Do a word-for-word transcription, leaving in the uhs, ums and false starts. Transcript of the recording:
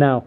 Now,